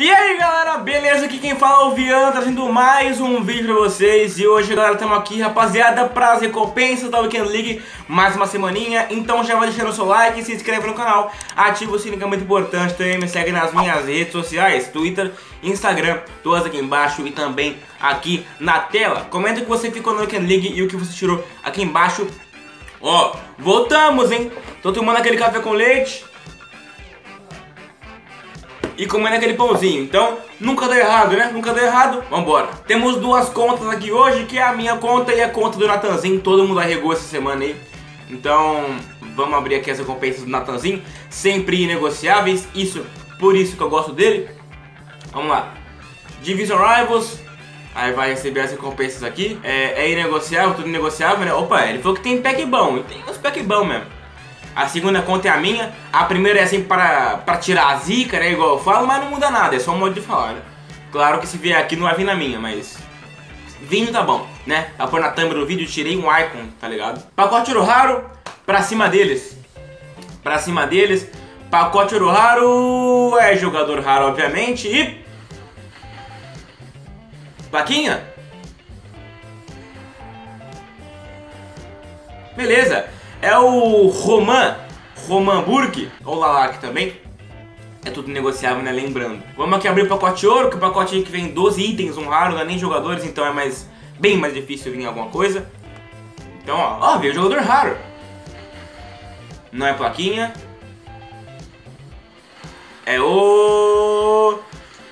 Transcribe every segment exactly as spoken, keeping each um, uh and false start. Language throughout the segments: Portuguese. E aí galera, beleza? Aqui quem fala é o Viana, trazendo mais um vídeo pra vocês. E hoje galera, estamos aqui rapaziada para as recompensas da Weekend League. Mais uma semaninha, então já vai deixando o seu like, se inscreve no canal, ativa o sininho que é muito importante. Também me segue nas minhas redes sociais, Twitter, Instagram, todas aqui embaixo e também aqui na tela. Comenta o que você ficou na Weekend League e o que você tirou aqui embaixo. Ó, voltamos, hein? Tô tomando aquele café com leite e comendo aquele pãozinho, então nunca dá errado, né? Nunca dá errado, vambora. Temos duas contas aqui hoje, que é a minha conta e a conta do Natanzinho. Todo mundo arregou essa semana aí, então vamos abrir aqui as recompensas do Natanzinho. Sempre inegociáveis, isso, por isso que eu gosto dele. Vamos lá, Division Rivals, aí vai receber as recompensas aqui. É, é inegociável, tudo negociável, né? Opa, ele falou que tem pack bom, e tem uns pack bom mesmo. A segunda conta é a minha, a primeira é sempre para, para tirar a zica, né, igual eu falo, mas não muda nada, é só um modo de falar, né? Claro que se vier aqui não vai vir na minha, mas vinho tá bom, né? Tá por na thumb do vídeo, tirei um icon, tá ligado? Pacote ouro raro, pra cima deles, pra cima deles, pacote ouro raro, é jogador raro, obviamente, e... plaquinha? Beleza. É o Roman, Roman Burke, ou Lalarque também. É tudo negociável, né? Lembrando. Vamos aqui abrir o pacote ouro, que o pacote que vem doze itens, um raro, não é nem jogadores, então é mais, bem mais difícil vir alguma coisa. Então, ó, ó, veio jogador raro. Não é plaquinha. É o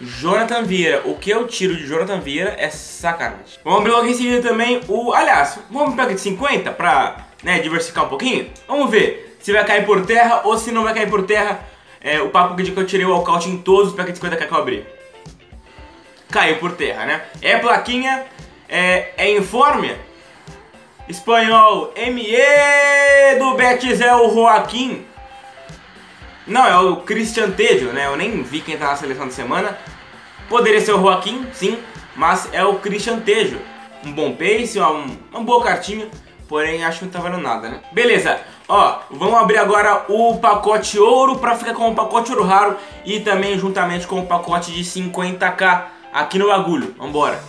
Jonathan Vieira. O que eu tiro de Jonathan Vieira é sacanagem. Vamos abrir logo em seguida também o... Aliás, vamos pegar de cinquenta pra... né, diversificar um pouquinho. Vamos ver se vai cair por terra ou se não vai cair por terra. É, o papo de que eu tirei o walkout em todos os pacotes de cinquenta K que eu abri. Caiu por terra, né? É plaquinha, é, é informe. Espanhol, M E do Betis é o Joaquim. Não, é o Christian Tejo, né? Eu nem vi quem tá na seleção da semana. Poderia ser o Joaquim, sim, mas é o Christian Tejo. Um bom pace, uma, uma boa cartinha. Porém, acho que não tá valendo nada, né? Beleza, ó, vamos abrir agora o pacote ouro pra ficar com o pacote ouro raro e também juntamente com o pacote de cinquenta K aqui no bagulho. Vambora.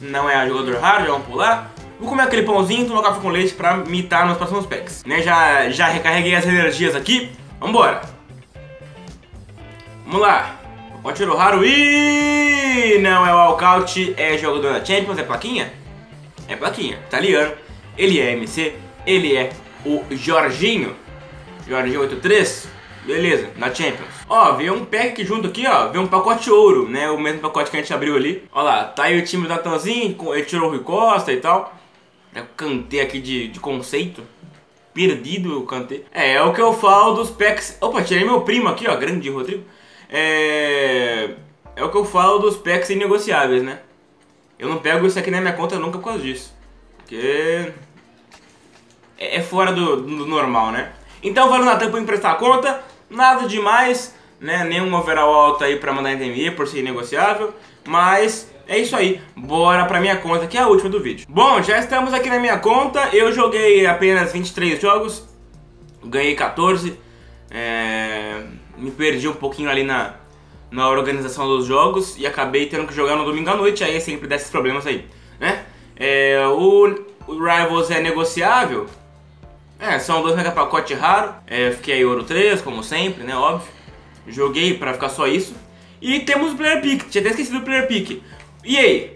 Não é jogador raro, já vamos pular. Vou comer aquele pãozinho, tomar café com leite pra mitar nos próximos packs, né? Já, já recarreguei as energias aqui. Vambora. Vamos lá. Pacote ouro raro e... não é walkout, é jogador da Champions, é plaquinha? É plaquinha, italiano. Ele é M C, ele é o Jorginho, Jorginho oitenta e três, beleza, na Champions. Ó, veio um pack junto aqui, ó, veio um pacote ouro, né, o mesmo pacote que a gente abriu ali. Ó lá, tá aí o time do Natanzinho, ele tirou o Rui Costa e tal. É o Kanté aqui de, de conceito, perdido o Kanté. É, é o que eu falo dos packs, opa, tirei meu primo aqui, ó, grande Rodrigo. É, é o que eu falo dos packs inegociáveis, né. Eu não pego isso aqui na minha conta nunca por causa disso. Porque é fora do, do normal, né? Então valeu na tampa emprestar a conta. Nada demais, né? Nenhum overall alto aí pra mandar entender por ser negociável. Mas é isso aí. Bora pra minha conta, que é a última do vídeo. Bom, já estamos aqui na minha conta. Eu joguei apenas vinte e três jogos. Ganhei quatorze. É... me perdi um pouquinho ali na, na organização dos jogos. E acabei tendo que jogar no domingo à noite. Aí sempre dá esses problemas aí, né? É, o, o Rivals é negociável. É, são dois mega pacotes raros. É, fiquei aí ouro três, como sempre, né? Óbvio. Joguei pra ficar só isso. E temos o Player Pick. Tinha até esquecido do Player Pick. E aí?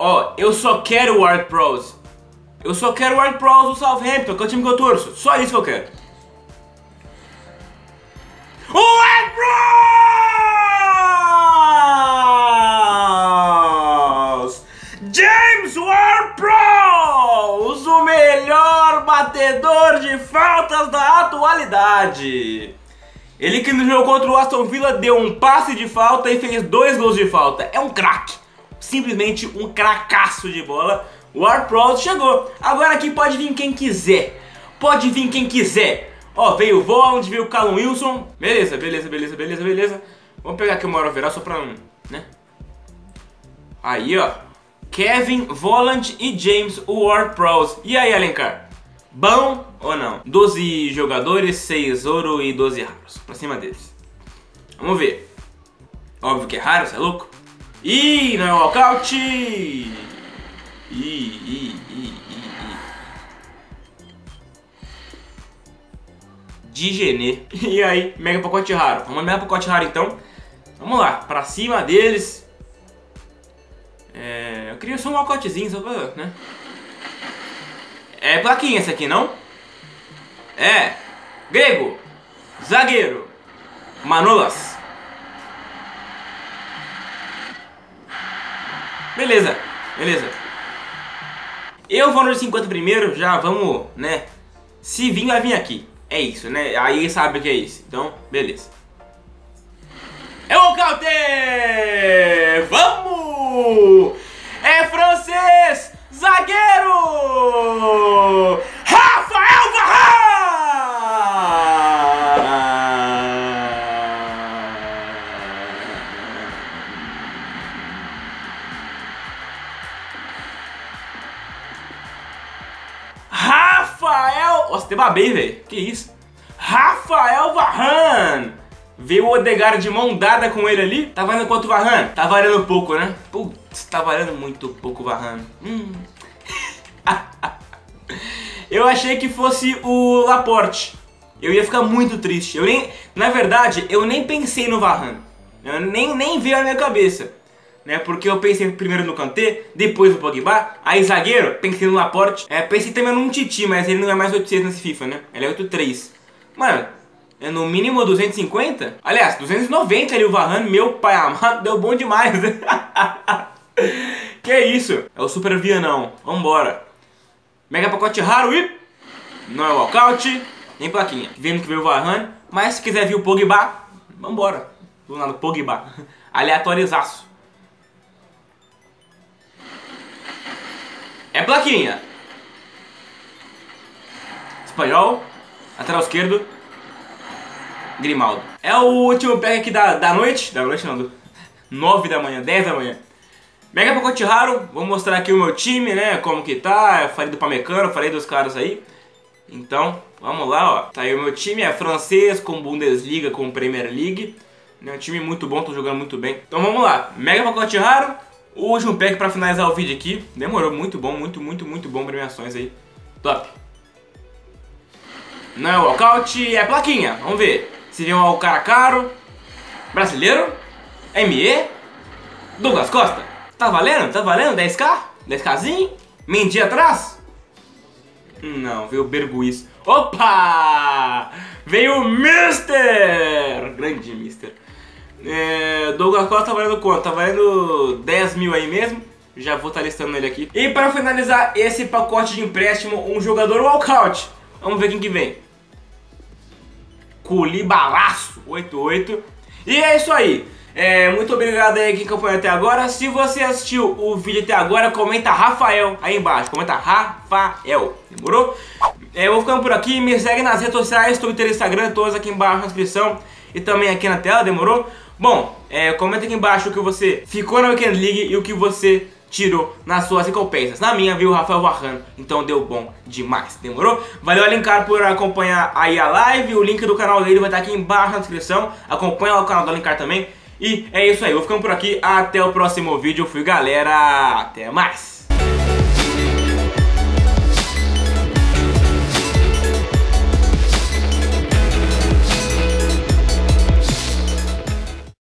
Ó, eu só quero o Ward-Prowse. Eu só quero o Ward-Prowse do Southampton, que é o time que eu torço. Só isso que eu quero. O Ward-Prowse! James Ward-Prowse, o melhor batedor de faltas da atualidade. Ele que no jogo contra o Aston Villa deu um passe de falta e fez dois gols de falta. É um craque, simplesmente um cracaço de bola. O Ward-Prowse chegou. Agora aqui pode vir quem quiser, pode vir quem quiser. Ó, veio o Voland, veio o Calum Wilson. Beleza, beleza, beleza, beleza, beleza. Vamos pegar aqui o maior overall só pra um, né? Aí, ó. Kevin, Voland e James, o Ward-Prowse. E aí, Alencar? Bom ou não? doze jogadores, seis ouro e doze raros. Pra cima deles. Vamos ver. Óbvio que é raro, você é louco? Ih, não é um walkout! Ih, ih, ih, ih, de Genê. E aí, mega pacote raro. Vamos mega pacote raro então. Vamos lá, pra cima deles. É, eu queria só um walkoutzinho, só pra, né? É plaquinha essa aqui, não? É. Grego. Zagueiro. Manolas. Beleza, beleza. Eu vou no cinquenta primeiro, já vamos, né? Se vir, vai vir aqui. É isso, né? Aí sabe o que é isso. Então, beleza. É o Kanté! Vamos! É francês! Zagueiro! Raphaël Varane! Raphaël... Nossa, até babei, velho. Que isso? Raphaël Varane! Veio o Odegar de mão dada com ele ali. Tá valendo quanto o Vahan? Tá valendo pouco, né? Putz, tá valendo muito pouco o Vahan. Hum. Eu achei que fosse o Laporte. Eu ia ficar muito triste. Eu nem, na verdade, eu nem pensei no Vahan. Eu nem, nem veio na minha cabeça, né? Porque eu pensei primeiro no Kanté, depois no Pogba. Aí zagueiro, pensei no Laporte. É, pensei também num Titi, mas ele não é mais oito seis nesse FIFA, né? Ele é oito três. Mano... É no mínimo duzentos e cinquenta? Aliás, duzentos e noventa ali o Vahan, meu pai amado, deu bom demais. Que isso? É o Super Vianão. Vambora. Mega pacote raro e... Não é walkout, nem plaquinha. Vendo que veio o Vahan, mas se quiser vir o Pogba, vambora. Do lado Pogba. Aleatorizaço. É plaquinha. Espanhol. Lateral esquerdo. Grimaldo. É o último pack aqui da, da noite. Da noite não, do nove da manhã, dez da manhã. Mega pacote raro. Vou mostrar aqui o meu time, né? Como que tá. Eu falei do Pamecano, falei dos caras aí. Então, vamos lá, ó. Tá aí o meu time. É francês, com Bundesliga, com Premier League. É um time muito bom, tô jogando muito bem. Então vamos lá. Mega pacote raro. O último pack pra finalizar o vídeo aqui. Demorou. Muito bom, muito, muito, muito bom. Premiações aí. Top. Não é walkout, é plaquinha. Vamos ver. Se vem o cara caro, brasileiro, M E, Douglas Costa. Tá valendo? Tá valendo? dez K? dez Kzinho? Mendi atrás? Não, veio o Berguiz. Opa! Veio o Mister! Grande Mister. É, Douglas Costa tá valendo quanto? Tá valendo dez mil aí mesmo. Já vou estar listando ele aqui. E para finalizar esse pacote de empréstimo, um jogador walkout. Vamos ver quem que vem. Culibalaço, oito oito. E é isso aí. É, muito obrigado aí quem acompanhou até agora. Se você assistiu o vídeo até agora, comenta Rafael aí embaixo. Comenta Rafael. Demorou? É, eu vou ficando por aqui. Me segue nas redes sociais, Twitter e Instagram. Todos aqui embaixo na descrição e também aqui na tela. Demorou? Bom, é, comenta aqui embaixo o que você ficou na Weekend League e o que você... tirou nas suas recompensas. Na minha viu o Rafael Varane, então deu bom demais. Demorou? Valeu Alencar por acompanhar aí a live. O link do canal dele vai estar aqui embaixo na descrição. Acompanha lá o canal do Alencar também. E é isso aí, vou ficando por aqui. Até o próximo vídeo. Fui galera, até mais.